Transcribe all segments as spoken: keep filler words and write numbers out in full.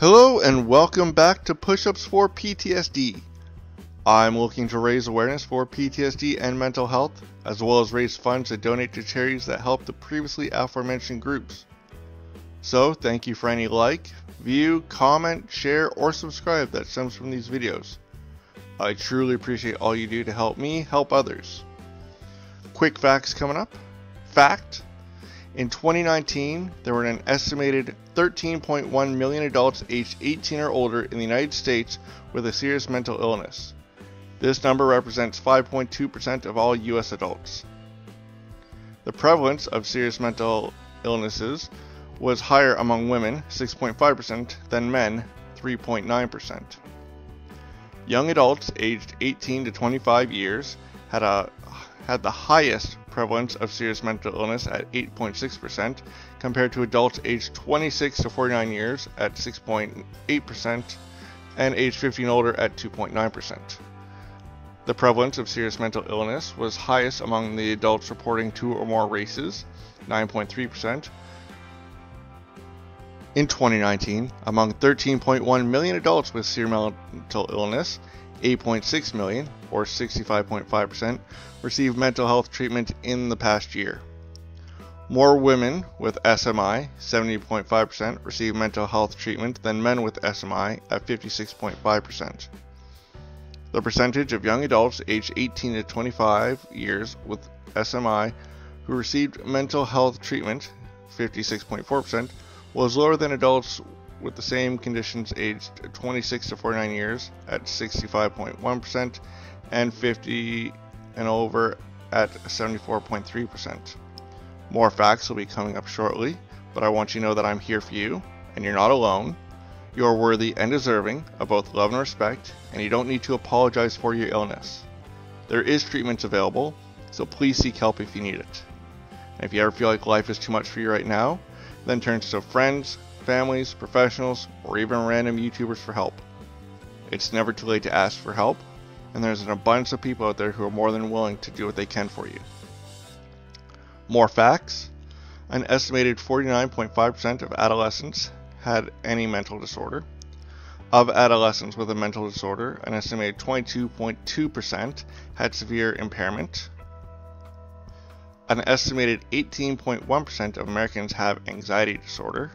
Hello and welcome back to Push-Ups for P T S D. I'm looking to raise awareness for P T S D and mental health, as well as raise funds to donate to charities that help the previously aforementioned groups. So thank you for any like, view, comment, share, or subscribe that stems from these videos. I truly appreciate all you do to help me help others. Quick facts coming up. Fact: in twenty nineteen, there were an estimated thirteen point one million adults aged eighteen or older in the United States with a serious mental illness. This number represents five point two percent of all U S adults. The prevalence of serious mental illnesses was higher among women, six point five percent, than men, three point nine percent. Young adults aged eighteen to twenty-five years had a had the highest prevalence of serious mental illness at eight point six percent, compared to adults aged twenty-six to forty-nine years at six point eight percent and age fifty and older at two point nine percent. The prevalence of serious mental illness was highest among the adults reporting two or more races, nine point three percent. In twenty nineteen, among thirteen point one million adults with serious mental illness, eight point six million, or sixty-five point five percent, received mental health treatment in the past year. More women with S M I, seventy point five percent, received mental health treatment than men with S M I at fifty-six point five percent. The percentage of young adults aged eighteen to twenty-five years with S M I who received mental health treatment, fifty-six point four percent, was lower than adults with the same conditions aged twenty-six to forty-nine years at sixty-five point one percent and fifty and over at seventy-four point three percent. More facts will be coming up shortly, but I want you to know that I'm here for you and you're not alone. You're worthy and deserving of both love and respect, and you don't need to apologize for your illness. There is treatment available, so please seek help if you need it. And if you ever feel like life is too much for you right now, then turn to friends, families, professionals, or even random YouTubers for help. It's never too late to ask for help, and there's an abundance of people out there who are more than willing to do what they can for you. More facts: an estimated forty-nine point five percent of adolescents had any mental disorder. Of adolescents with a mental disorder, an estimated twenty-two point two percent had severe impairment. An estimated eighteen point one percent of Americans have anxiety disorder.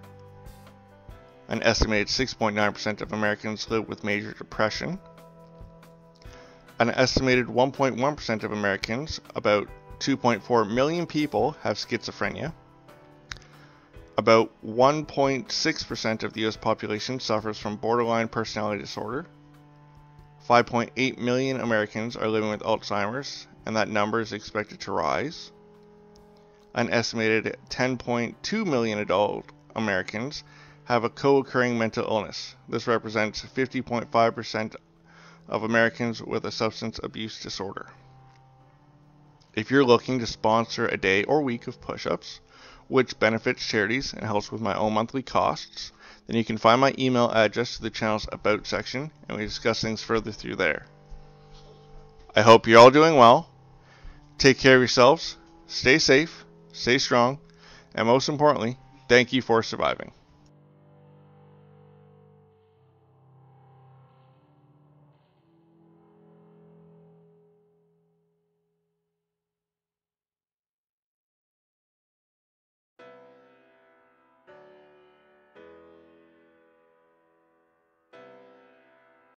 An estimated six point nine percent of Americans live with major depression. An estimated one point one percent of Americans, about two point four million people, have schizophrenia. About one point six percent of the U S population suffers from borderline personality disorder. five point eight million Americans are living with Alzheimer's, and that number is expected to rise. An estimated ten point two million adult Americans have a co-occurring mental illness. This represents fifty point five percent of Americans with a substance abuse disorder. If you're looking to sponsor a day or week of push-ups, which benefits charities and helps with my own monthly costs, then you can find my email address to the channel's About section, and we discuss things further through there. I hope you're all doing well. Take care of yourselves, stay safe, stay strong, and most importantly, thank you for surviving.